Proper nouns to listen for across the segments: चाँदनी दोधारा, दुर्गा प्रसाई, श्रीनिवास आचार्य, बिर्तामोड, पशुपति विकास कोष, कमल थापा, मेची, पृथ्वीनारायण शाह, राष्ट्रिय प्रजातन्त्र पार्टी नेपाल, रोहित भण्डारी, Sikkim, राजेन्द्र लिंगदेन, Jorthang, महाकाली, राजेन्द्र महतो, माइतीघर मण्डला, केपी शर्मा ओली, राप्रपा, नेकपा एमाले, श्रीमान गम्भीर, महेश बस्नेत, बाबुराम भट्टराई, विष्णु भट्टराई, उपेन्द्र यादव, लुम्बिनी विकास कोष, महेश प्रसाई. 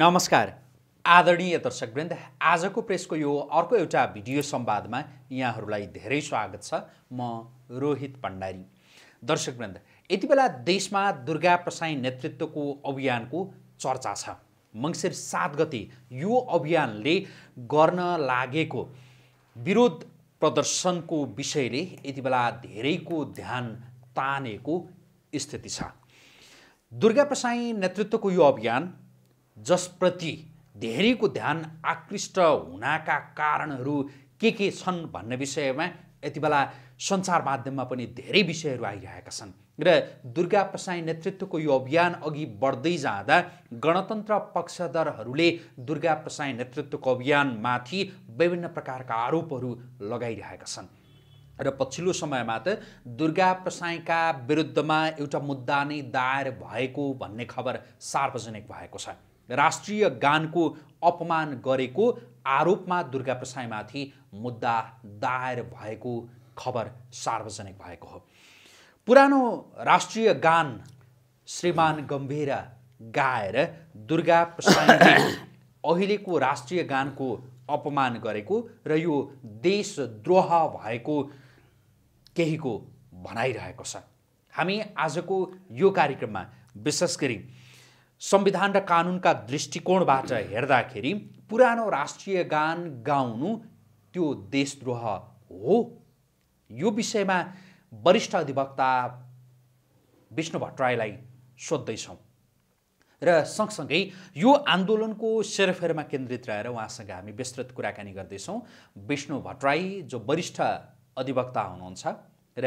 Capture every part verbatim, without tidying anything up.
नमस्कार आदरणीय दर्शकवृन्द, आजको प्रेसको यो अर्को एउटा भिडियो संवादमा यहाँहरूलाई धेरै स्वागत छ। म रोहित भण्डारी। दर्शकवृन्द, यति बेला देशमा दुर्गा प्रसाई नेतृत्वको अभियानको चर्चा छ। मङ्सिर सात गते यो अभियानले गर्न लागेको विरोध प्रदर्शनको विषयले यति बेला धेरैको ध्यान तानेको स्थिति छ। दुर्गा प्रसाई नेतृत्वको यो अभियान जसप्रति धेरैको ध्यान आकृष्ट हुनका कारणहरू के के छन् भन्ने विषयमा यति बेला सञ्चार माध्यममा पनि धेरै विषयहरू आइरहेका छन् र दुर्गा प्रसाई नेतृत्वको यो अभियान अघि बढ्दै जाँदा गणतन्त्र पक्षधरहरूले दुर्गा प्रसाई नेतृत्वको अभियानमाथि विभिन्न प्रकारका आरोपहरू लगाइरहेका छन् र पछिल्लो समयमा त दुर्गा प्रसाईका विरुद्धमा एउटा मुद्दा नै दायर भएको भन्ने खबर सार्वजनिक भएको छ। राष्ट्रिय गानको अपमान गरेको आरोपमा दुर्गा प्रसाईमाथि मुद्दा दायर भएको खबर सार्वजनिक भएको हो। पुरानो राष्ट्रिय गान श्रीमान गम्भीरा गाएर दुर्गा प्रसाईले अहिलेको राष्ट्रिय गानको अपमान गरेको र यो देशद्रोह भएको केहीको भनाइरहेको छ। हामी आजको यो कार्यक्रममा विशेष गरी संविधान र कानुनका दृष्टिकोणबाट हेर्दाखेरि पुरानो राष्ट्रिय गान गाउनु त्यो देशद्रोह हो। यो विषयमा वरिष्ठ अधिवक्ता विष्णु भट्टराईलाई सोध्दैछौँ र सँगसँगै यो आन्दोलनको सेरोफेरमा केन्द्रित रहेर उहाँसँग हामी विस्तृत कुराकानी गर्दैछौँ। विष्णु भट्टराई जो वरिष्ठ अधिवक्ता हुनुहुन्छ र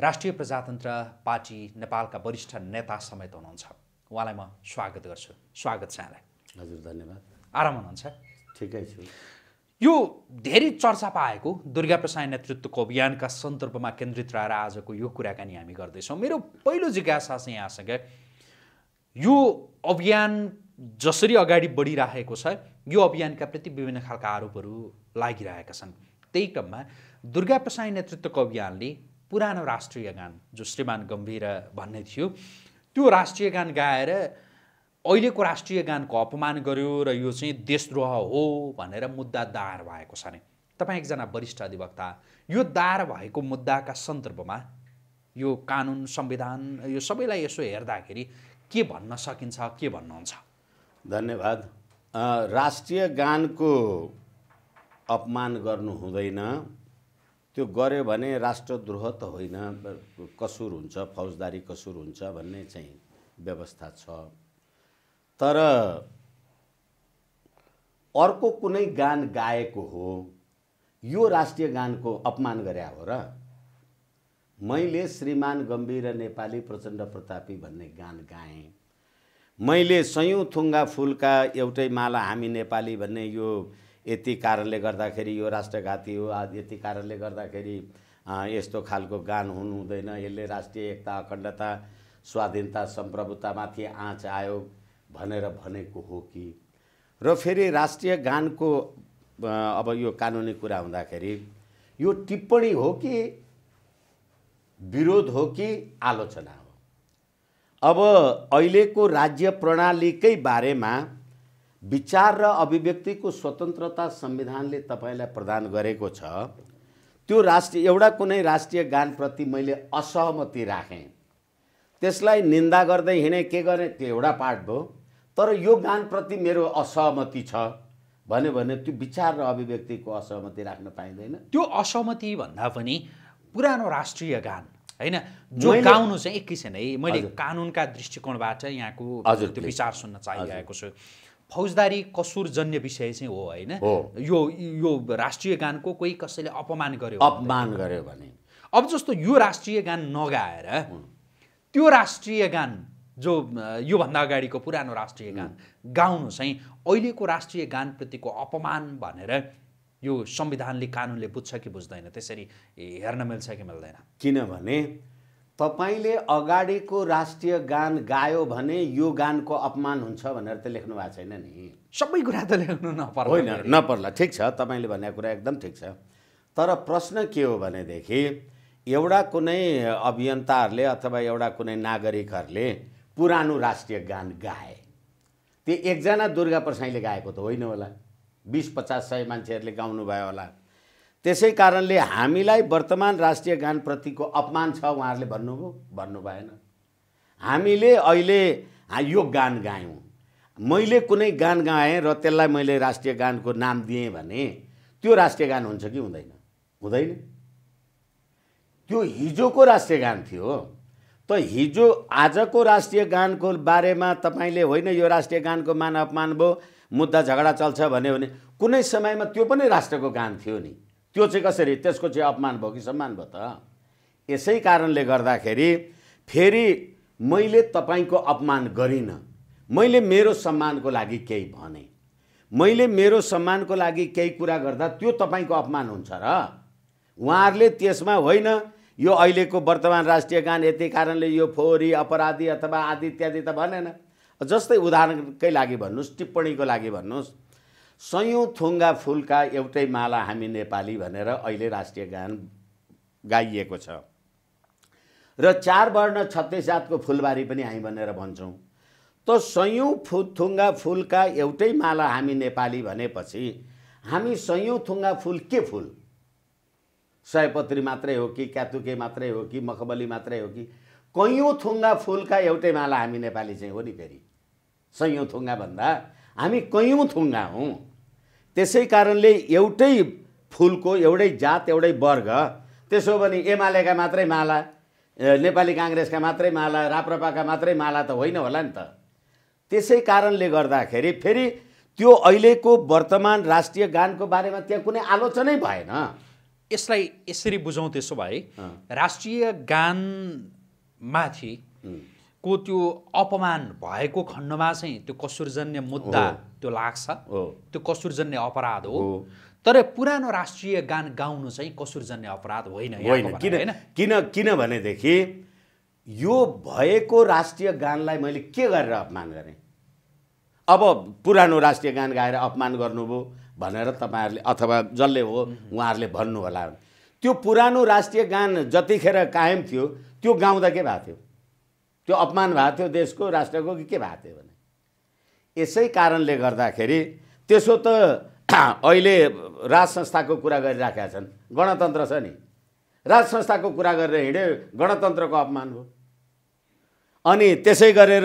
राष्ट्रिय प्रजातन्त्र पार्टी नेपालका वरिष्ठ नेता समेत हुनुहुन्छ। उहाँलाई म स्वागत गर्छु। स्वागत छ यहाँलाई। हजुर, धन्यवाद। आराम हुनुहुन्छ? ठिकै छु। यो धेरै चर्चा पाएको दुर्गा प्रसाई नेतृत्वको अभियानका सन्दर्भमा केन्द्रित रहेर आजको यो कुराकानी हामी गर्दैछौँ। मेरो पहिलो जिज्ञासा चाहिँ यहाँसँग, यो अभियान जसरी अगाडि बढिरहेको छ, यो अभियानका प्रति विभिन्न खालका आरोपहरू लागिरहेका छन्। त्यही क्रममा दुर्गा प्रसाई नेतृत्वको अभियानले पुरानो राष्ट्रिय गान जो श्रीमान गम्भीर भन्ने थियो त्यो राष्ट्रिय गान गाएर अहिलेको राष्ट्रिय गानको अपमान गर्यो र यो चाहिँ देशद्रोह हो भनेर मुद्दा दायर भएको छ नि। तपाईँ एकजना वरिष्ठ अधिवक्ता, यो दायर भएको मुद्दाका सन्दर्भमा यो कानुन संविधान यो सबैलाई यसो हेर्दाखेरि के भन्न सकिन्छ, के भन्नुहुन्छ? धन्यवाद। राष्ट्रिय गानको अपमान गर्नु हुँदैन, त्यो गर्यो भने राष्ट्रद्रोह त होइन, कसुर हुन्छ, फौजदारी कसुर हुन्छ भन्ने चाहिँ व्यवस्था छ। तर अर्को कुनै गान गाएको हो, यो राष्ट्रिय गानको अपमान गरे हो र? मैले श्रीमान गम्भीर नेपाली प्रचण्ड प्रतापी भन्ने गान गाएँ, मैले सयौँ थुङ्गा फुलका एउटै माला हामी नेपाली भन्ने यो यति कारणले गर्दाखेरि यो राष्ट्रघाती हो, यति कारणले गर्दाखेरि यस्तो खालको गान हुनु हुँदैन, यसले राष्ट्रिय एकता अखण्डता स्वाधीनता सम्प्रभुतामाथि आँच आयो भनेर भनेको हो कि? र फेरि राष्ट्रिय गानको अब यो कानुनी कुरा हुँदाखेरि यो टिप्पणी हो कि विरोध हो कि आलोचना हो? अब अहिलेको राज्य प्रणालीकै बारेमा विचार र अभिव्यक्तिको स्वतन्त्रता संविधानले तपाईलाई प्रदान गरेको छ। त्यो राष्ट्रिय एउटा कुनै राष्ट्रिय गानप्रति मैले असहमति राखेँ, त्यसलाई निन्दा गर्दै हिँडेँ, के गरेँ, त्यो एउटा पार्ट भयो। तर यो गानप्रति मेरो असहमति छ भन्यो भने त्यो विचार र अभिव्यक्तिको असहमति राख्न पाइँदैन। त्यो असहमति भन्दा पनि पुरानो राष्ट्रिय गान हैन जो गाउनु चाहिँ एकैछिन है, मैले कानुनका दृष्टिकोणबाट यहाँको त्यो विचार सुन्न चाहिरहेको छु। फौजदारी कसुर जन्य विषय चाहिँ हो, होइन? यो यो राष्ट्रिय गानको कोही कसैले अपमान गर्यो अपमान गर्यो भने अब जस्तो यो राष्ट्रिय गान नगाएर त्यो राष्ट्रिय गान जो योभन्दा अगाडिको पुरानो राष्ट्रिय गान गाउनु चाहिँ अहिलेको राष्ट्रिय गानप्रतिको अपमान भनेर यो संविधानले कानुनले बुझ्छ कि बुझ्दैन, त्यसरी हेर्न मिल्छ कि मिल्दैन? किनभने तपाईले अगाडिको राष्ट्रिय गान गायो भने यो गानको अपमान हुन्छ भनेर त लेख्नु भएको छैन नि। सबै कुरा त लेख्नु नपर्ला, होइन नपर्ला, ठिक छ, तपाईँले भनेको कुरा एकदम ठिक छ। तर प्रश्न के हो भनेदेखि एउटा कुनै अभियन्ताहरूले अथवा एउटा कुनै नागरिकहरूले पुरानो राष्ट्रिय गान गाए, त्यो एकजना दुर्गा प्रसाईले गाएको त होइन होला, बीस पचास सय मान्छेहरूले गाउनु भयो होला। त्यसै कारणले हामीलाई वर्तमान राष्ट्रिय गानप्रतिको अपमान छ उहाँहरूले भन्नुभयो, भन्नु भएन। हामीले अहिले यो गान गायौं, मैले कुनै गान गाएँ र त्यसलाई मैले राष्ट्रिय गानको नाम दिएँ भने त्यो राष्ट्रिय गान हुन्छ कि हुँदैन? हुँदैन। त्यो हिजोको राष्ट्रिय गान थियो। तो हिजो आज को राष्ट्रीय गान को बारे में तपाईले होइन यो राष्ट्रीय गान को मान अपमान भो, मुद्दा झगड़ा चल्छ भन्यो भने कुनै समय में त्यो पनि राष्ट्र को गान थियो नि, त्यो चाहिँ कसरी त्यसको चाहिँ अपमान भो कि सम्मान भो त? यसै कारणले गर्दाखेरि फेरि मैले तपाईको अपमान गरिन, मैले मेरो सम्मान को लागि केही भने, मैले मेरो सम्मान को लागि केही कुरा गर्दा त्यो तपाईको अपमान हुन्छ र? उहाँहरुले त्यसमा होइन यो अहिलेको वर्तमान राष्ट्रिय गान यति कारणले यो फोहोरी अपराधी अथवा आदि इत्यादि त भनेन। जस्तै उदाहरणकै लागि भन्नुस्, टिप्पणीको लागि भन्नुस्, सयौं थुङ्गा फुलका एउटै माला हामी नेपाली भनेर अहिले राष्ट्रिय गान गाइएको छ र चार वर्ण छत्तीस जातको फुलबारी पनि हामी भनेर भन्छौं। तो सयौं थुङ्गा फुलका एउटै माला हामी नेपाली भनेपछि हामी सयौं थुङ्गा फुल के फुल? सयपत्री मात्रै हो कि क्यातुके मात्रै हो कि मखमली मात्रै हो कि? कैयौं थुङ्गा फुलका एउटै माला हामी नेपाली चाहिँ हो नि। फेरि सयौं थुङ्गा भन्दा हामी कैयौं थुङ्गा हौं। त्यसै कारणले एउटै फुलको एउटै जात एउटै वर्ग, त्यसो भने एमालेका मात्रै माला, नेपाली कांग्रेसका मात्रै माला, राप्रपाका मात्रै माला त होइन होला नि त। त्यसै कारणले गर्दाखेरि फेरि त्यो अहिलेको वर्तमान राष्ट्रिय गानको बारेमा त्यहाँ कुनै आलोचनै भएन। यसलाई यसरी बुझौं त्यसो भए, राष्ट्रिय गान माथि को त्यो अपमान भएको खण्डमा चाहिँ त्यो कसुरजन्य मुद्दा त्यो लाग्छ, त्यो कसुरजन्य अपराध हो। तर पुरानो राष्ट्रिय गान गाउनु चाहिँ कसुरजन्य अपराध होइन। किन किन किनभनेदेखि यो भएको राष्ट्रिय गानलाई मैले के गरेर अपमान गरेँ? अब पुरानो राष्ट्रिय गान गाएर अपमान गर्नुभयो भनेर तपाईहरुले अथवा जसले हो उहाँहरुले भन्नु होला, त्यो पुरानो राष्ट्रिय गान जतिखेर कायम थियो त्यो गाउँदा के भएको थियो? त्यो अपमान भएको थियो देशको राष्ट्रको कि के भएको थियो भने? यसै कारणले गर्दाखेरि त्यसो त अहिले राज संस्थाको कुरा गरिराखेका छन्, गणतन्त्र छ नि, राज संस्थाको कुरा गरेर हिँडे गणतन्त्रको अपमान हो। अनि त्यसै गरेर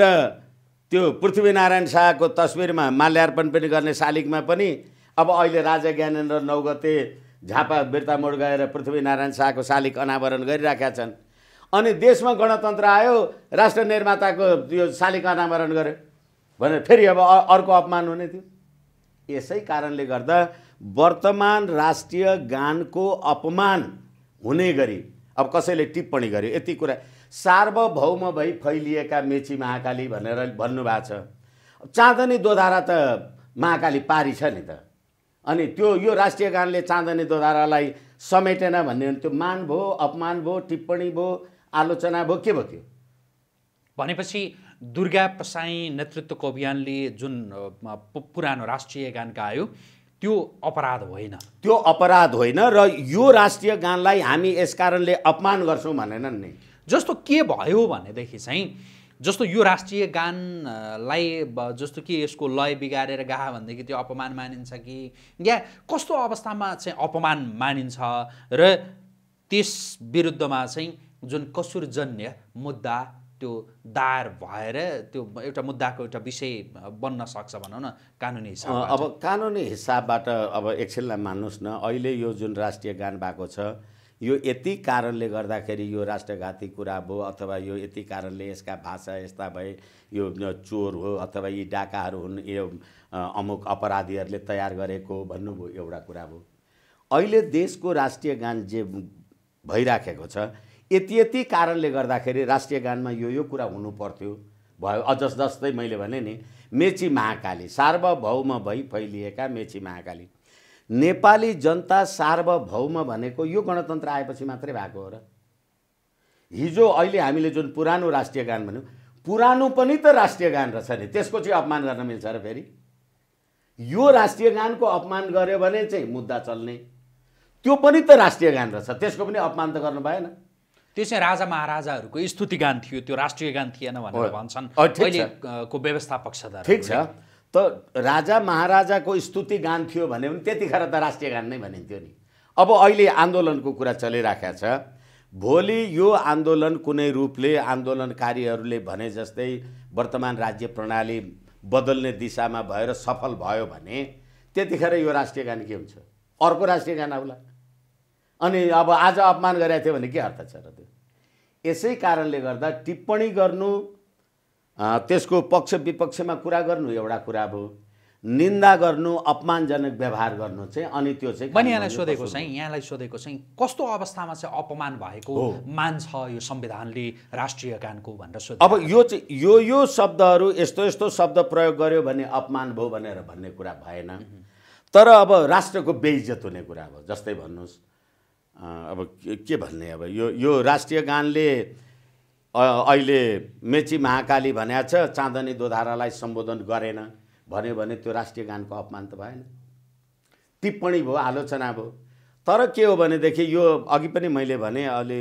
त्यो पृथ्वीनारायण शाहको तस्बिरमा माल्यार्पण पनि गर्ने शालिगमा पनि अब अहिले राजा ज्ञानेन्द्र नौ गते झापा बिर्तामोड गएर पृथ्वीनारायण शाहको शालिक अनावरण गरिराखेका छन्। अनि देशमा गणतन्त्र आयो, राष्ट्र निर्माताको यो शालिक अनावरण गर्यो भने फेरि अब अर्को अपमान हुने थियो। यसै कारणले गर्दा वर्तमान राष्ट्रिय गानको अपमान हुने गरी अब कसैले टिप्पणी गर्यो, यति कुरा सार्वभौम भई फैलिएका मेची महाकाली भनेर भन्नुभएको छ। चाँदनी दोधारा त महाकाली पारी छ नि त, अनि त्यो यो राष्ट्रिय गानले चाँदनी दोधारालाई समेटेन भन्ने त्यो मान भो, अपमान भो, टिप्पणी भो, आलोचना भो, के भो त्यो? भनेपछि दुर्गा प्रसाई नेतृत्वको अभियानले जुन पुरानो राष्ट्रिय गान गायो त्यो अपराध होइन, त्यो अपराध होइन। र यो राष्ट्रिय गानलाई हामी यस कारणले अपमान गर्छौँ भनेनन् नि। जस्तो के भयो भनेदेखि चाहिँ, जस्तो यो राष्ट्रिय गानलाई जस्तो कि यसको लय बिगारेर गाहा भनेदेखि त्यो अपमान मानिन्छ कि, या कस्तो अवस्थामा चाहिँ अपमान मानिन्छ र त्यस विरुद्धमा चाहिँ जुन कसुरजन्य मुद्दा त्यो दायर भएर त्यो एउटा मुद्दाको एउटा विषय बन्न सक्छ भनौँ न कानुनी हिसाबबाट? अब कानुनी हिसाबबाट अब एकछिनलाई मान्नुहोस् न, अहिले यो जुन राष्ट्रिय गान भएको छ यो यति कारणले गर्दाखेरि यो राष्ट्रघाती कुरा भयो अथवा यो यति कारणले यसका भाषा यस्ता भए, यो चोर हो अथवा यी डाकाहरू हुन्, यो अमुक अपराधीहरूले तयार गरेको भन्नुभयो, एउटा कुरा भयो। अहिले देशको राष्ट्रिय गान जे भइराखेको छ यति यति कारणले गर्दाखेरि राष्ट्रिय गानमा यो यो कुरा हुनु पर्थ्यो भयो। अझ जस्तै मैले भने नि, मेची महाकाली सार्वभौम भई फैलिएका मेची महाकाली, नेपाली जनता सार्वभौम भनेको यो गणतन्त्र आएपछि मात्रै भएको हो र? हिजो अहिले हामीले जुन पुरानो राष्ट्रिय गान भन्यौँ, पुरानो पनि त राष्ट्रिय गान रहेछ नि, त्यसको चाहिँ अपमान गर्न मिल्छ र? फेरि यो राष्ट्रिय गानको अपमान गर्यो भने चाहिँ मुद्दा चल्ने, त्यो पनि त राष्ट्रिय गान रहेछ, त्यसको पनि अपमान त गर्नु भएन। त्यो चाहिँ राजा महाराजाहरूको स्तुति गान थियो, त्यो राष्ट्रिय गान थिएन भनेर भन्छन् अहिलेको व्यवस्थापक सदर। ठिक छ, तो राजा महाराजा को स्तुति गान थियो भने पनि त्यतिखेर त राष्ट्रिय गान नै भनिन्थ्यो नि। अब अहिले आन्दोलनको कुरा चलिराखेको छ। भोलि यो आन्दोलन कुनै रूपले आन्दोलनकारीहरूले भने जस्तै वर्तमान राज्य प्रणाली बदल्ने दिशामा भएर सफल भयो भने त्यतिखेर यो राष्ट्रिय गान के हुन्छ? अर्को राष्ट्रिय गान आउला। अनि अब आज अपमान गरेको थियो भने के अर्थ छ र त्यो? यसै कारणले गर्दा टिप्पणी गर्नु, त्यसको पक्ष विपक्षमा कुरा गर्नु एउटा कुरा भयो, निन्दा गर्नु, अपमानजनक व्यवहार गर्नु चाहिँ अनि त्यो चाहिँ पनि यहाँलाई सोधेको चाहिँ यहाँलाई सोधेको चाहिँ कस्तो अवस्थामा चाहिँ अपमान भएको मान्छ यो संविधानले राष्ट्रिय गानको भनेर सोध्छ। अब यो चाहिँ यो यो शब्दहरू यस्तो यस्तो शब्द प्रयोग गर्यो भने अपमान भयो भनेर भन्ने कुरा भएन। तर अब राष्ट्रको बेइज्जत हुने कुरा अब जस्तै भन्नुहोस्, अब के भन्ने, अब यो यो राष्ट्रिय गानले अहिले मेची महाकाली भनेको छ, चाँदनी दोधारालाई सम्बोधन गरेन भन्यो भने त्यो राष्ट्रिय गानको अपमान त भएन, टिप्पणी भयो, आलोचना भयो। तर के हो भनेदेखि यो अघि पनि मैले भने अलि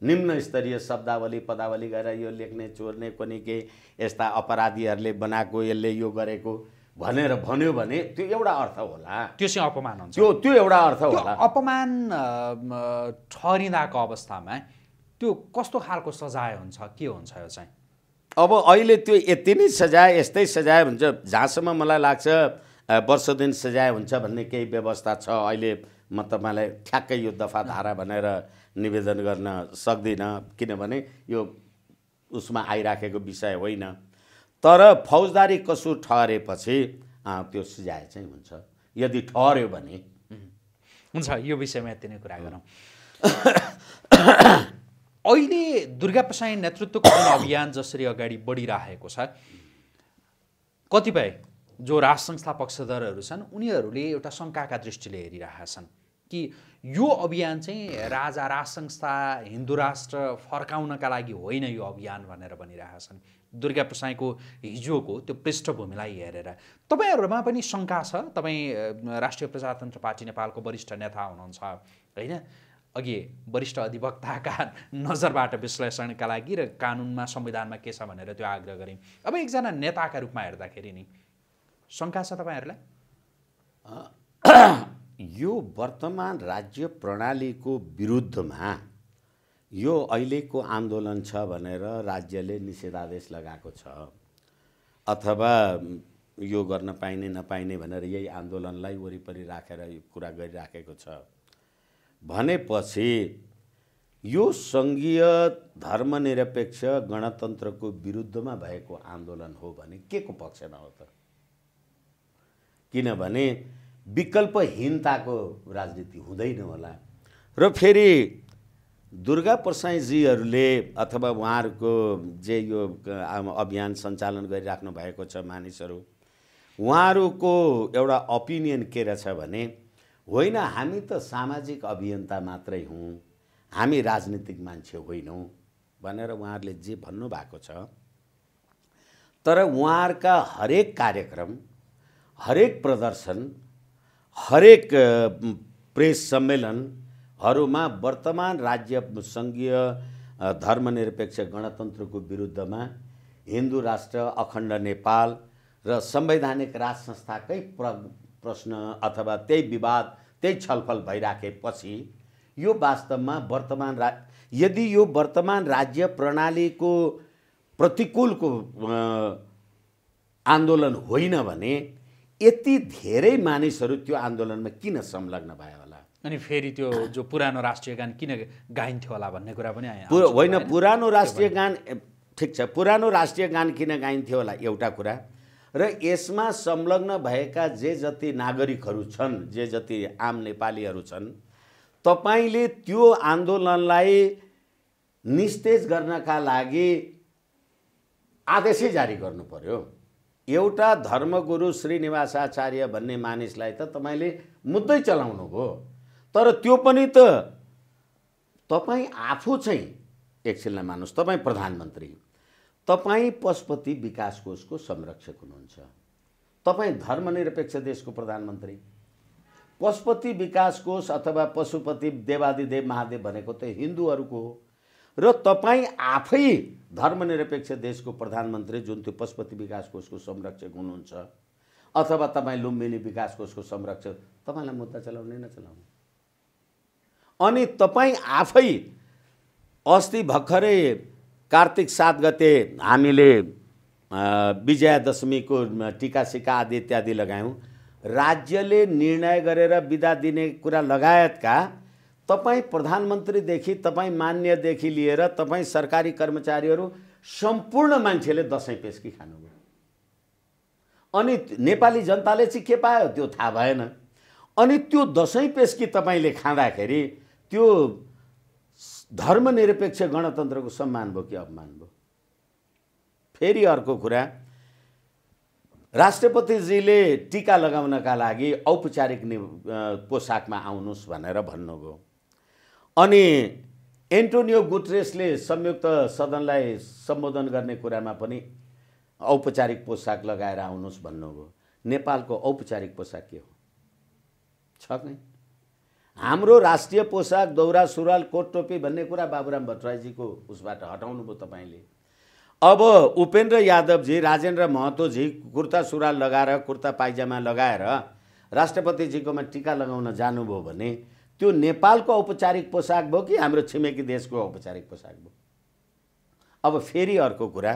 निम्न स्तरीय शब्दावली पदावली गरेर यो लेख्ने चोर्ने कुनै के यस्ता अपराधीहरूले बनाएको, यसले यो गरेको भनेर भन्यो भने त्यो एउटा अर्थ होला, त्यो चाहिँ अपमान हुन्छ, त्यो त्यो एउटा अर्थ होला। अपमान ठहरिँदाको अवस्थामा त्यो कस्तो खालको सजाय हुन्छ, के हुन्छ यो चाहिँ? अब अहिले त्यो यति नै सजाय, यस्तै सजाय हुन्छ जहाँसम्म मलाई लाग्छ, वर्ष दिन सजाय हुन्छ भन्ने केही व्यवस्था छ। अहिले म तपाईँलाई ठ्याक्कै यो दफा धारा भनेर निवेदन गर्न सक्दिनँ किनभने यो उसमा आइराखेको विषय होइन। तर फौजदारी कसुर ठहरेपछि त्यो सजाय चाहिँ हुन्छ यदि ठहर्यो भने। हुन्छ, यो विषयमा यति नै कुरा गरौँ। अहिले दुर्गा प्रसाई नेतृत्वको अभियान जसरी अगाडि बढिरहेको छ, कतिपय जो राष्ट्र संस्था पक्षधरहरू छन् उनीहरूले एउटा शङ्काका दृष्टिले हेरिरहेका छन् कि यो अभियान चाहिँ राजा राष्ट्र संस्था हिन्दू राष्ट्र फर्काउनका लागि होइन यो अभियान भनेर भनिरहेका छन्। दुर्गा प्रसाईको हिजोको त्यो पृष्ठभूमिलाई हेरेर तपाईँहरूमा पनि शङ्का छ, तपाईँ राष्ट्रिय प्रजातन्त्र पार्टी नेपालको वरिष्ठ नेता हुनुहुन्छ होइन, अघि वरिष्ठ अधिवक्ताका नजरबाट विश्लेषणका लागि र कानुनमा संविधानमा के छ भनेर त्यो आग्रह गऱ्यौँ। अब एकजना नेताका रूपमा हेर्दाखेरि नि शङ्का छ तपाईँहरूलाई यो वर्तमान राज्य प्रणालीको विरुद्धमा यो अहिलेको आन्दोलन छ भनेर राज्यले निषेधादेश लगाएको छ अथवा यो गर्न पाइने नपाइने भनेर यही आन्दोलनलाई वरिपरि राखेर यो कुरा गरिराखेको छ भनेपछि यो सङ्घीय धर्मनिरपेक्ष गणतन्त्रको विरुद्धमा भएको आन्दोलन हो भने के को पक्षमा हो त? किनभने विकल्पहीनताको राजनीति हुँदैन होला। र फेरि दुर्गा प्रसाईजीहरूले अथवा उहाँहरूको जे यो अभियान सञ्चालन गरिराख्नु भएको छ मानिसहरू, उहाँहरूको एउटा ओपिनियन के रहेछ भने होइन हामी त सामाजिक अभियन्ता मात्रै हौँ, हामी राजनीतिक मान्छे होइनौँ भनेर उहाँहरूले जे भन्नुभएको छ। तर उहाँहरूका हरेक कार्यक्रम, हरेक प्रदर्शन, हरेक प्रेस सम्मेलनहरूमा वर्तमान राज्य सङ्घीय धर्मनिरपेक्ष गणतन्त्रको विरुद्धमा हिन्दू राष्ट्र, अखण्ड नेपाल र संवैधानिक राज संस्थाकै प्र प्रश्न अथवा त्यही विवाद, त्यही छलफल भइराखेपछि यो वास्तवमा वर्तमान रा यदि यो वर्तमान राज्य प्रणालीको प्रतिकूलको आन्दोलन होइन भने यति धेरै मानिसहरू त्यो आन्दोलनमा किन संलग्न भयो होला? अनि फेरि त्यो जो पुरानो राष्ट्रिय गान किन गाइन्थ्यो होला भन्ने कुरा पनि आयो। होइन, पुरानो राष्ट्रिय गान ठिक छ, पुरानो राष्ट्रिय गान किन गाइन्थ्यो होला एउटा कुरा, र यसमा संलग्न भएका जे जति नागरिकहरू छन्, जे जति आम नेपालीहरू छन्, तपाईले त्यो आन्दोलनलाई निस्तेज गर्नका लागि आदेशै जारी गर्नु पर्यो। एउटा धर्मगुरु श्रीनिवास आचार्य भन्ने मानिसलाई त तपाईले मुद्दै चलाउनु भयो, तर त्यो पनि त तपाई आफू चाहिँ एकछिनलाई मान्नुहोस्, तपाई प्रधानमन्त्री, तपाईं पशुपति विकास कोषको संरक्षक हुनुहुन्छ, तपाईँ धर्मनिरपेक्ष देशको प्रधानमन्त्री, पशुपति विकास कोष अथवा पशुपति देवादिदेव महादेव भनेको त हिन्दूहरूको हो र तपाई आफै धर्मनिरपेक्ष देश को प्रधानमंत्री जुन त्यो पशुपति विकास कोष को संरक्षक हुनुहुन्छ अथवा तपाई लुम्बिनी विकास कोष को संरक्षक, तपाईलाई मुद्दा चलाउने नचलाउने। अनि तपाई आफै अस्ति भर्खरै कार्तिक सात गते हामीले विजयादशमी को टीका सिका आदि इत्यादि लगायौं। राज्यले निर्णय गरेर बिदा दिने कुरा लगायतका तपाई प्रधानमन्त्रीदेखि तपाई मान्यदेखि लिएर तपाई सरकारी कर्मचारीहरू सम्पूर्ण मान्छेले दशैं पेस्की खानुभयो। अनि नेपाली जनताले चाहिँ के पायो त्यो थाहा भएन। अनि त्यो दशैं पेस्की तपाईले खाँदाखेरि त्यो धर्मनिरपेक्ष गणतन्त्रको सम्मान भयो कि अपमान भयो। फेरि अर्को कुरा, राष्ट्रपतिजीले टीका लगाउनका लागि औपचारिक पोशाकमा आउनुस् भनेर भन्नुभयो। अनि एन्टोनियो गुटरेसले संयुक्त सदनलाई सम्बोधन गर्ने कुरामा पनि औपचारिक पोशाक लगाएर आउनुस् भन्नुभयो। नेपालको औपचारिक पोशाक के हो? छैन। हाम्रो राष्ट्रिय पोशाक दौरा सुरुवाल कोट टोपी भन्ने कुरा बाबुराम भट्टराईजीको उसबाट हटाउनुभयो तपाईले। अब उपेन्द्र यादव जी, राजेन्द्र महतो जी कुर्ता सुरुवाल लगाएर कुर्ता पाइजामा लगाएर राष्ट्रपतिजीकोमा टीका लगाउन जानुभयो भने त्यो नेपालको औपचारिक पोशाक भयो कि हाम्रो छिमेकी देशको औपचारिक पोशाक भयो? अब फेरि अर्को कुरा,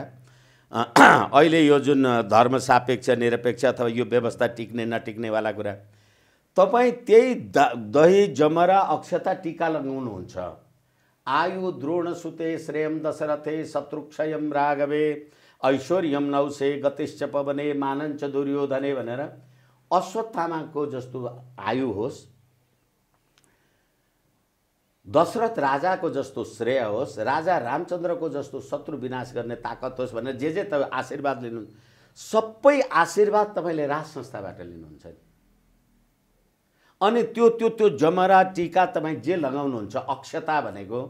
अहिले यो जुन धर्मसापेक्ष निरपेक्ष अथवा यो व्यवस्था टिक्ने नटिक्ने वाला कुरा, तपाई त्यही दही जमरा अक्षता टीका लगाउनुहुन्छ। आयु द्रोण सुते श्रेयम दशरथे शत्रुक्षयम राघवे ऐश्वर्यम नौसे गतिश्च पवने मानञ्च दुर्योधने भनेर अश्वत्थामाको जस्तो आयु होस्, दशरथ राजाको जस्तो श्रेय होस्, राजा रामचन्द्रको जस्तो शत्रु विनाश गर्ने ताकत होस् भनेर जे जे तपाईँ आशीर्वाद लिनु, सबै आशीर्वाद तपाईले राज संस्थाबाट लिनुहुन्छ। अनि त्यो त्यो त्यो जमरा टीका तपाई जे लगाउनुहुन्छ अक्षता भनेको,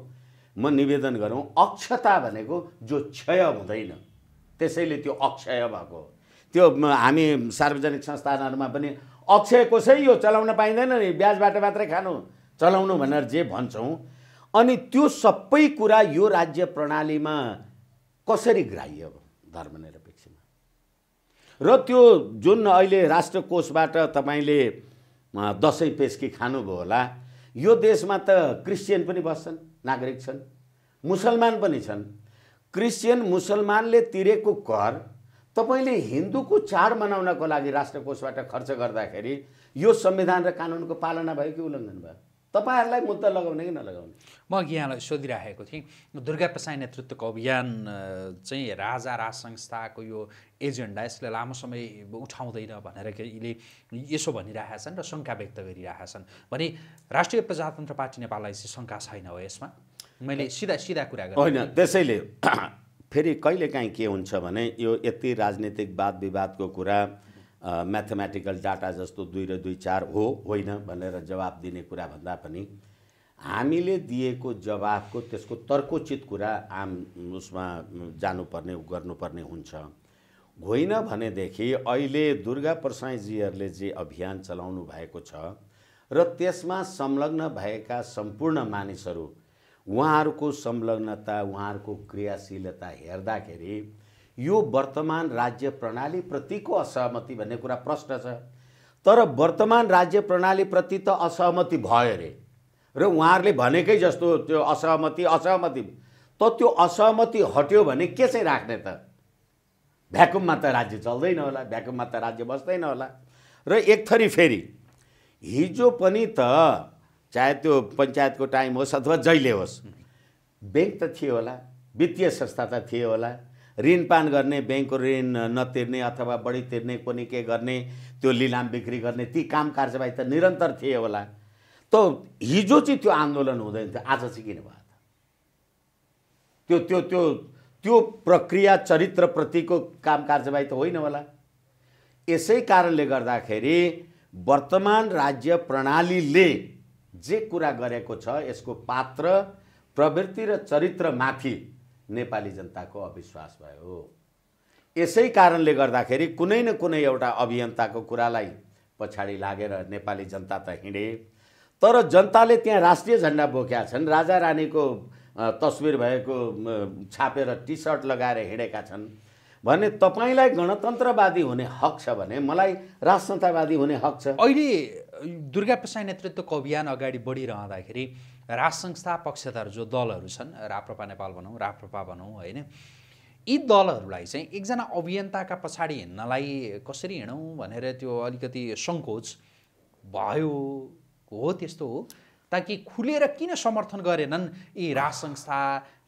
म निवेदन गरौँ, अक्षता भनेको जो क्षय हुँदैन, त्यसैले त्यो अक्षय भएको। त्यो हामी सार्वजनिक संस्थानहरुमा पनि अक्षय कोष यो चलाउन पाइँदैन नि, ब्याजबाट मात्रै खानु चलाउनु भनेर जे भन्छौं, अनि त्यो सबै कुरा यो राज्य प्रणालीमा कसरी ग्राह्य हो धर्मनिरपेक्षमा? र त्यो जुन अहिले राष्ट्र कोषबाट तपाईले दशैं पेस्की खानुभयो होला, यो देशमा त क्रिश्चियन पनि बस्छन्, नागरिक छन्, मुसलमान पनि छन्। क्रिश्चियन मुसलमानले तिरेको कर तपाईले हिन्दूको चाड मनाउनको लागि राष्ट्रकोषबाट खर्च गर्दाखेरि यो संविधान र कानुनको पालना भयो कि उल्लङ्घन भयो? तपाईहरुलाई मुद्दा लगाउने कि नलगाउने? म यहाँलाई सोधिराखेको थिएँ। दुर्गा प्रसाई नेतृत्वको अभियान चाहिँ राजा राज संस्थाको यो एजेन्डा यसले लामो समय उठाउँदैन भनेर केहीले यसो भनिरहेका छन् र शङ्का व्यक्त गरिरहेका छन् भने राष्ट्रिय प्रजातन्त्र पार्टी नेपाललाई चाहिँ शङ्का छैन हो यसमा? मैले सिधा सिधा कुरा गरेँ होइन। त्यसैले फेरि कहिलेकाहीँ के हुन्छ भने यो यति राजनीतिक वाद विवादको कुरा म्याथमेटिकल डाटा जस्तो दुई र दुई चार हो होइन भनेर जवाब दिने कुरा भन्दा पनि हामीले दिएको जवाबको त्यसको तर्कोचित कुरा आम उसमा जानुपर्ने गर्नुपर्ने हुन्छ। होइन भनेदेखि अहिले दुर्गा प्रसाईजीहरूले जे अभियान चलाउनु भएको छ र त्यसमा संलग्न भएका सम्पूर्ण मानिसहरू, उहाँहरूको संलग्नता, उहाँहरूको क्रियाशीलता हेर्दाखेरि यो वर्तमान राज्य प्रणाली प्रतिको असहमति भन्ने कुरा प्रश्न छ। तर वर्तमान राज्य प्रणाली प्रति त असहमति भयो रे, र उहाँहरूले भनेकै जस्तो त्यो असहमति असहमति त त्यो असहमति हट्यो भने के चाहिँ राख्ने त? भ्याकुममा त राज्य चल्दैन होला, भ्याकुममा त राज्य बस्दैन होला। र एक थरी फेरि हिजो पनि त चाहे त्यो पञ्चायतको टाइम होस् अथवा जहिले होस्, ब्याङ्क त थियो होला, वित्तीय संस्था त थियो होला, ऋणपान गर्ने, ब्याङ्कको ऋण नतिर्ने अथवा बढी तिर्ने, कुनै के गर्ने, त्यो लिलाम बिक्री गर्ने, ती काम कार्यवाही त निरन्तर थिए होला। त हिजो चाहिँ त्यो आन्दोलन हुँदैन थियो, आज चाहिँ किन भयो? त्यो त्यो त्यो त्यो प्रक्रिया चरित्रप्रतिको काम कार्यवाही त होइन होला। यसै कारणले गर्दाखेरि वर्तमान राज्य प्रणालीले जे कुरा गरेको छ यसको पात्र, प्रवृत्ति र चरित्रमाथि नेपाली जनताको अविश्वास भयो। यसै कारणले गर्दाखेरि कुनै न कुनै एउटा अभियन्ताको कुरालाई पछाडी लागेर नेपाली जनता त हिँडे, तर जनताले त्यहाँ राष्ट्रिय झण्डा बोकेका छन्, राजा रानीको तस्बिर भएको छापेर टी सर्ट लगाएर हिँडेका छन् भने तपाईलाई गणतन्त्रवादी हुने हक छ भने मलाई राजतन्त्रवादी हुने हक छ। अहिले दुर्गा प्रसाई नेतृत्वको अभियान अगाडि बढिरहँदाखेरि राज संस्था पक्षधर जो दलहरू छन् राप्रपा नेपाल भनौँ राप्रपा भनौँ हैन, यी दलहरूलाई चाहिँ एकजना अभियन्ताका पछाडि हिँड्नलाई कसरी हिँडौँ भनेर त्यो अलिकति सङ्कोच भयो हो, त्यस्तो हो ताकि खुलेर किन समर्थन गरेनन् यी राज संस्था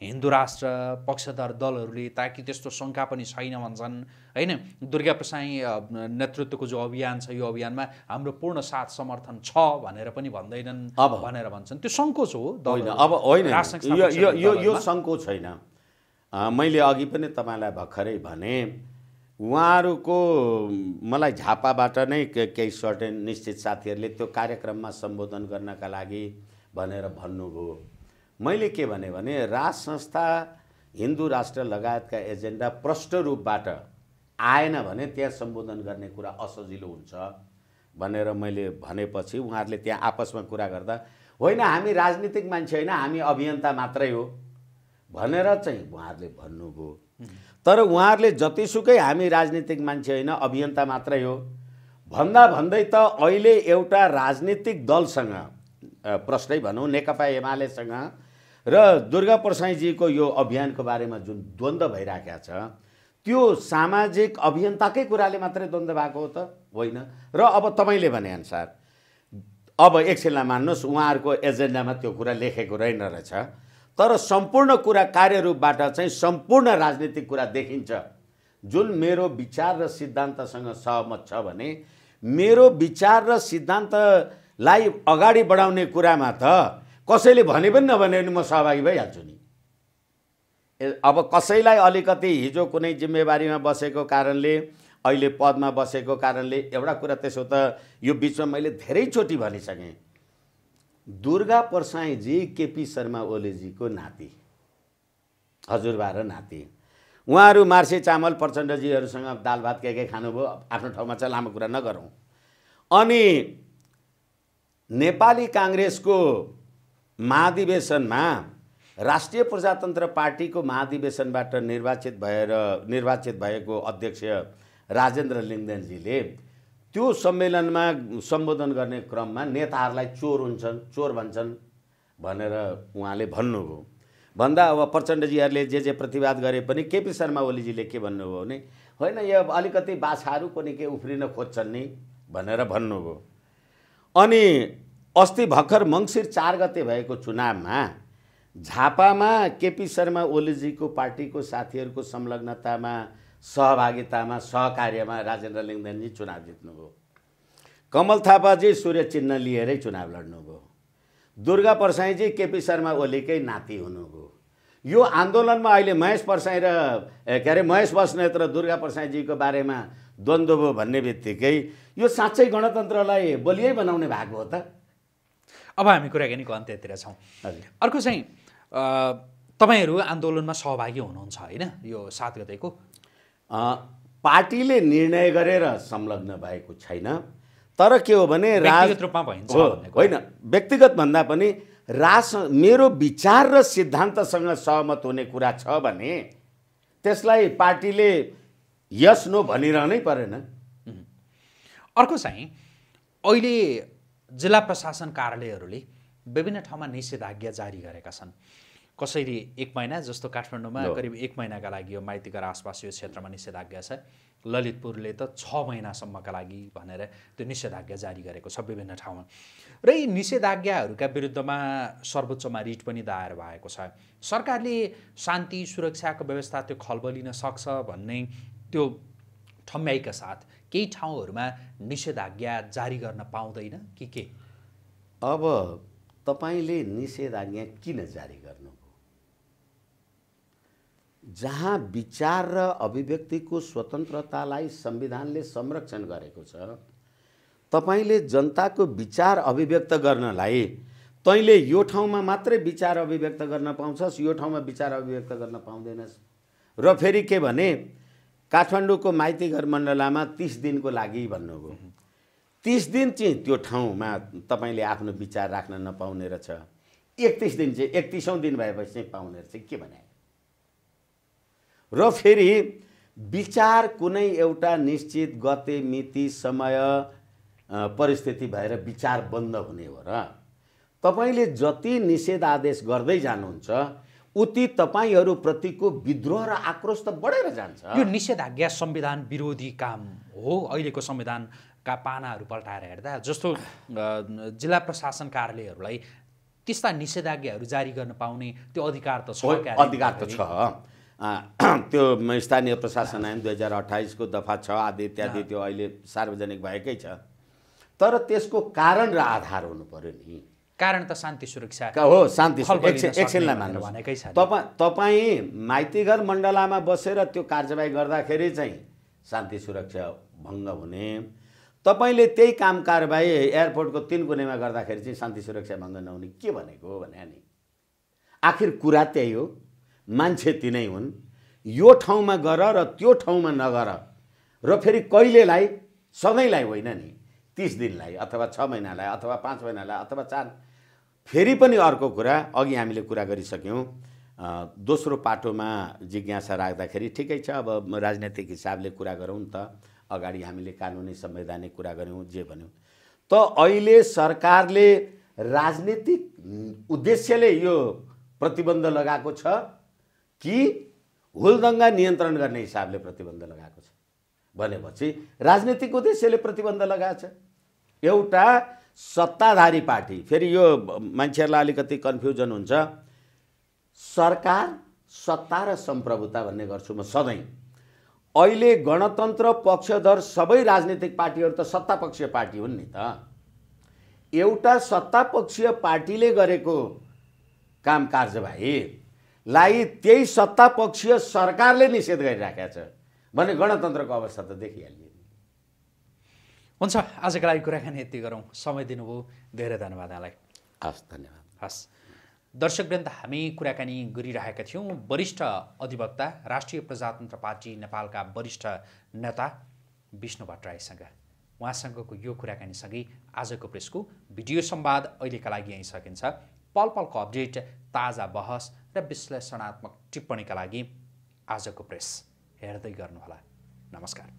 हिन्दू राष्ट्र पक्षधर दलहरूले, ताकि त्यस्तो शङ्का पनि छैन भन्छन् हैन। दुर्गा प्रसाई नेतृत्वको जो अभियान छ यो अभियानमा हाम्रो पूर्ण साथ समर्थन छ भनेर पनि भन्दैनन् भनेर भन्छन्, त्यो सङ्कोच हो दल। अब होइन, यो यो यो सङ्कोच छैन। मैले अघि पनि तपाईँलाई भर्खरै भने उहाँहरूको मलाई झापाबाट नै केही सर्टेन निश्चित साथीहरूले त्यो कार्यक्रममा सम्बोधन गर्नका लागि भनेर भन्नुभयो। मैले के भने भने राज संस्था हिन्दू राष्ट्र लगायतका एजेन्डा प्रष्ट रूपबाट आएन भने त्यहाँ सम्बोधन गर्ने कुरा असजिलो हुन्छ भनेर मैले भनेपछि उहाँहरूले त्यहाँ आपसमा कुरा गर्दा होइन हामी राजनीतिक मान्छे होइन हामी अभियन्ता मात्रै हो भनेर चाहिँ उहाँहरूले भन्नुभयो। तर उहाँहरूले जतिसुकै हामी राजनीतिक मान्छे होइन अभियन्ता मात्रै हो भन्दा भन्दै त अहिले एउटा राजनीतिक दलसँग प्रश्नै भनौँ नेकपा एमालेसँग र दुर्गा प्रसाईजीको यो अभियानको बारेमा जुन द्वन्द्व भइराखेको छ त्यो सामाजिक अभियन्ताकै कुराले मात्रै द्वन्द्व भएको हो त होइन। र अब तपाईँले भनेअनुसार अब एकछिनलाई मान्नुहोस् उहाँहरूको एजेन्डामा त्यो कुरा लेखेको रहेन रहेछ तर संपूर्ण कुरा कार्यरूपबाट चाहिँ संपूर्ण राजनीतिक कुरा देखिन्छ जुन मेरो विचार र सिद्धान्तसँग सहमत छ भने मेरो विचार र सिद्धान्तलाई अगाडि बढाउने कुरामा त कसैले भने पनि नभने पनि म सहभागी भइहाल्छु नि। अब कसैलाई अलिकति हिजो कुनै जिम्मेवारीमा बसेको कारणले अहिले पदमा बसेको कारणले एउटा कुरा त्यसो त यो बिचमा मैले धेरैचोटि भनिसकेँ दुर्गा प्रसाईजी केपी शर्मा ओलीजीको नाति हजुरबा र नाति, उहाँहरू मार्से चामल प्रचण्डजीहरूसँग दाल भात के के खानुभयो आफ्नो ठाउँमा चाहिँ लामो कुरा नगरौँ। अनि नेपाली काङ्ग्रेसको महाधिवेशनमा राष्ट्रिय प्रजातन्त्र पार्टीको महाधिवेशनबाट निर्वाचित भएर निर्वाचित भएको अध्यक्ष राजेन्द्र लिंगदेनजीले त्यो सम्मेलनमा सम्बोधन गर्ने क्रममा नेताहरूलाई चोर हुन्छन् चोर भन्छन् भनेर उहाँले भन्नुभयो भन्दा अब प्रचण्डजीहरूले जे जे प्रतिवाद गरे पनि केपी शर्मा ओलीजीले के भन्नुभयो भने होइन यो अलिकति बाछाहरू पनि के उफ्रिन खोज्छन् नि भनेर भन्नुभयो। अनि अस्ति भर्खर मङ्सिर चार गते भएको चुनावमा झापामा केपी शर्मा ओलीजीको पार्टीको साथीहरूको संलग्नतामा सहभागितामा सहकार्यमा राजेन्द्र लिंगदेनजी चुनाव जित्नुभयो, कमल थापाजी सूर्य चिन्ह लिएरै चुनाव लड्नुभयो, दुर्गा प्रसाईजी केपी शर्मा ओलीकै नाति हुनुभयो। यो आन्दोलनमा अहिले महेश प्रसाई र के अरे महेश बस्नेत र दुर्गा प्रसाईजीको बारेमा द्वन्द्व भयो भन्ने बित्तिकै यो साँच्चै गणतन्त्रलाई बलियै बनाउने भएको हो त। अब हामी कुराकानीको अन्त्यतिर छौँ। अर्को चाहिँ तपाईँहरू आन्दोलनमा सहभागी हुनुहुन्छ होइन यो सात गतेको, पार्टीले निर्णय गरेर संलग्न भएको छैन तर के हो भने राजनीतिक रूपमा भइन्छ होइन व्यक्तिगत भन्दा पनि राज मेरो विचार र सिद्धान्तसँग सहमत हुने कुरा छ भने त्यसलाई पार्टीले यस नो भनिरहनै परेन। अर्को चाहिँ अहिले जिल्ला प्रशासन कार्यालयहरूले विभिन्न ठाउँमा निषेधाज्ञा जारी गरेका छन्, कसैले एक महिना जस्तो काठमाडौँमा करिब एक महिनाका लागि यो माइतीघर आसपास यो क्षेत्रमा निषेधाज्ञा छ, ललितपुरले त छ महिनासम्मका लागि भनेर त्यो निषेधाज्ञा जारी गरेको छ विभिन्न ठाउँमा। र यी निषेधाज्ञाहरूका विरुद्धमा सर्वोच्चमा रिट पनि दायर भएको छ। सरकारले शान्ति सुरक्षाको व्यवस्था त्यो खलबलिन सक्छ भन्ने त्यो ठम्ब्याइका साथ केही ठाउँहरूमा निषेधाज्ञा जारी गर्न पाउँदैन कि के? अब तपाईँले निषेधाज्ञा किन जारी गर्नु जहाँ विचार र अभिव्यक्तिको स्वतन्त्रतालाई संविधानले संरक्षण गरेको छ? तपाईले जनताको विचार अभिव्यक्त गर्नलाई तैँले यो ठाउँमा मात्रै विचार अभिव्यक्त गर्न पाउँछस् यो ठाउँमा विचार अभिव्यक्त गर्न पाउँदैनस्। र फेरि के भने काठमाडौँको माइतीघर मण्डलामा तीस दिनको लागि भन्नुभयो, तीस दिन चाहिँ त्यो ठाउँमा तपाईँले आफ्नो विचार राख्न नपाउने रहेछ। एकतीस दिन एकतीसौं दिन भएपछि पाहुनेहरु के भने र फेरि विचार कुनै एउटा निश्चित गते मिति समय परिस्थिति भएर विचार बन्द हुने हो र तपाईले जति निषेधादेश गर्दै जानुहुन्छ उति तपाईहरु प्रतिको विद्रोह र आक्रोश त बढेर जान्छ। यो निषेधाज्ञा संविधान विरोधी काम हो। अहिलेको संविधानका पानाहरु पल्टाएर हेर्दा जस्तो जिल्ला प्रशासन कार्यालयहरुलाई त्यस्ता निषेधाज्ञाहरु जारी गर्न पाउने त्यो अधिकार त छ, अधिकार त छ। त्यो स्थानीय प्रशासन ऐन दुई हजार अट्ठाईस को दफा छ आदि इत्यादि त्यो अहिले सार्वजनिक भएकै छ, तर त्यसको कारण र आधार हुनु पर्यो नि। कारण त शान्ति सुरक्षा हो, शान्ति एकछिनलाई मान्नु भनेकै छ। तपाईँ माइतीघर मण्डलामा बसेर त्यो कार्यवाही गर्दाखेरि चाहिँ शान्ति सुरक्षा भङ्ग हुने, तपाईले त्यही काम कारबाही एयरपोर्टको तीन गुनेमा गर्दाखेरि चाहिँ शान्ति सुरक्षा भङ्ग नहुने के भनेको हो भने नि आखिर कुरा त्यही हो, मान्छे तिनै हुन्। यो ठाउँमा गर र त्यो ठाउँमा नगर र फेरि कहिलेलाई, सधैँलाई होइन नि, तीस दिनलाई अथवा छ महिनालाई अथवा पाँच महिनालाई अथवा चार। फेरि पनि अर्को कुरा, अघि हामीले कुरा गरिसक्यौँ, दोस्रो पाटोमा जिज्ञासा राख्दाखेरि ठिकै छ, अब राजनीतिक हिसाबले कुरा गरौँ त, अगाडि हामीले कानुनी संवैधानिक कुरा गऱ्यौँ जे भन्यौँ, त अहिले सरकारले राजनीतिक उद्देश्यले यो प्रतिबन्ध लगाएको छ कि हुलदंगा नियन्त्रण गर्ने हिसाबले प्रतिबन्ध लगाएको छ भनेपछि राजनीतिक उद्देश्यले प्रतिबन्ध लगाएको छ। एउटा सत्ताधारी पार्टी, फेरि यो मान्छेहरुलाई अलिकति कन्फ्युजन हुन्छ, सरकार सत्ता र सम्प्रभुता भन्ने गर्छु म सधैँ। अहिले गणतन्त्र पक्षधर सबै राजनीतिक पार्टीहरु त सत्तापक्षीय पार्टी हुन् नि त। एउटा सत्तापक्षीय पार्टीले गरेको काम कार्यवाही लाई त्यही सत्तापक्षीय सरकारले निषेध गरिराखेको छ भने गणतन्त्रको अवस्था त देखिहाल्यो। हुन्छ, आजको लागि कुराकानी यति गरौँ। समय दिनुभयो, धेरै धन्यवाद यहाँलाई। हस्, धन्यवाद। हस् दर्शकवृन्द, हामी कुराकानी गरिरहेका थियौँ वरिष्ठ अधिवक्ता, राष्ट्रिय प्रजातन्त्र पार्टी नेपालका वरिष्ठ नेता विष्णु भट्टराईसँग। उहाँसँगको यो कुराकानीसँगै आजको प्रेसको भिडियो संवाद अहिलेका लागि यहीँ सकिन्छ। पल पलको अपडेट, ताजा बहस र विश्लेषणात्मक टिप्पणीका लागि आजको प्रेस हेर्दै गर्नुहोला। नमस्कार।